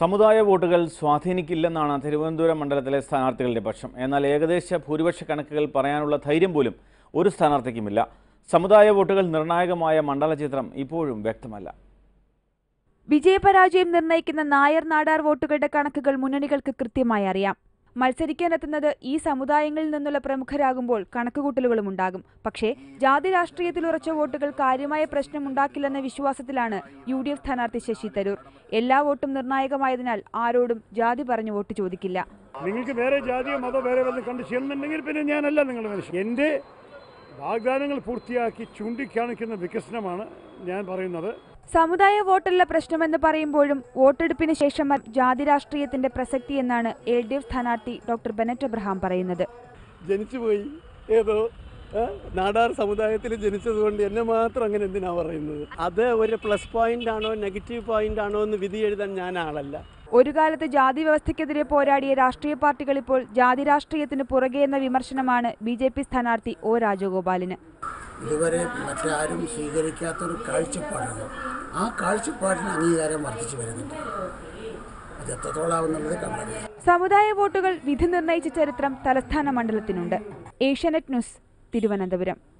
സമുദായ വോട്ടുകൾ സ്വാധീനിക്കില്ലെന്നാണ് തിരുവനന്തപുരം മണ്ഡലത്തിലെ സ്ഥാനാർത്ഥികളുടെ പക്ഷം. എന്നാൽ ഏകദേശ ഭൂരിപക്ഷ കണക്കുകൾ പറയാനുള്ള ധൈര്യം പോലും ഒരു സ്ഥാനാർത്ഥിക്കുമില്ല. സമുദായ വോട്ടുകൾ നിർണായകമായ മണ്ഡല ചിത്രം ഇപ്പോഴും വ്യക്തമല്ല. വിജയപരാജയം നിർണയിക്കുന്ന നായർ നാടാർ വോട്ടുകളുടെ കണക്കുകൾ മുന്നണികൾക്ക് കൃത്യമായി അറിയാം. മത്സരിക്കാനെത്തുന്നത് ഈ സമുദായങ്ങളിൽ നിന്നുള്ള പ്രമുഖരാകുമ്പോൾ കണക്കുകൂട്ടലുകളും ഉണ്ടാകും. പക്ഷേ ജാതി രാഷ്ട്രീയത്തിൽ ഉറച്ച വോട്ടുകൾ കാര്യമായ പ്രശ്നമുണ്ടാക്കില്ലെന്ന വിശ്വാസത്തിലാണ് UDF സ്ഥാനാർത്ഥി ശശി തരൂർ. എല്ലാ വോട്ടും നിർണായകമായതിനാൽ ആരോടും ജാതി പറഞ്ഞു വോട്ട് ചോദിക്കില്ല. നിങ്ങൾക്ക് വേറെ ജാതിയോ മതോ വേറെ കണ്ടു ചെയ്യുന്നുണ്ടെങ്കിൽ പിന്നെ ഞാനല്ല നിങ്ങൾ എൻ്റെ വാഗ്ദാനങ്ങൾ പൂർത്തിയാക്കി ചൂണ്ടിക്കാണിക്കുന്ന വികസനമാണ് ഞാൻ പറയുന്നത്. സമുദായ വോട്ടല്ല പ്രശ്നമെന്ന് പറയുമ്പോഴും വോട്ടെടുപ്പിന് ശേഷം ജാതി രാഷ്ട്രീയത്തിന്റെ പ്രസക്തി എന്നാണ് LDF സ്ഥാനാർത്ഥി ഡോക്ടർ ബെനറ്റ് എബ്രഹാം പറയുന്നത്. ജനിച്ചുപോയി ഏതോ നാടാർ സമുദായത്തിൽ ജനിച്ചതുകൊണ്ട് എന്നെ മാത്രം അങ്ങനെ എന്തിനാ പറയുന്നത്? അത് ഒരു പ്ലസ് പോയിന്റ് ആണോ നെഗറ്റീവ് പോയിന്റ് ആണോ എന്ന് വിധി എഴുതാൻ ഞാൻ ആളല്ല. ഒരു കാലത്ത് ജാതി വ്യവസ്ഥയ്ക്കെതിരെ പോരാടിയ രാഷ്ട്രീയ പാർട്ടികൾ ഇപ്പോൾ ജാതി രാഷ്ട്രീയത്തിന് പുറകെ എന്ന വിമർശനമാണ് BJP സ്ഥാനാർത്ഥി O രാജഗോപാലിന്. ഇതുവരെ മറ്റാരും സ്വീകരിക്കാത്തൊരു കാഴ്ചപ്പാടാണ്. ആ കാഴ്ചപ്പാടിന് അംഗീകാരം വർദ്ധിച്ചു വരുന്നുണ്ട്. സമുദായ വോട്ടുകൾ വിധി നിർണയിച്ച ചരിത്രം തലസ്ഥാന മണ്ഡലത്തിനുണ്ട്. ഏഷ്യാനെറ്റ് ന്യൂസ്, തിരുവനന്തപുരം.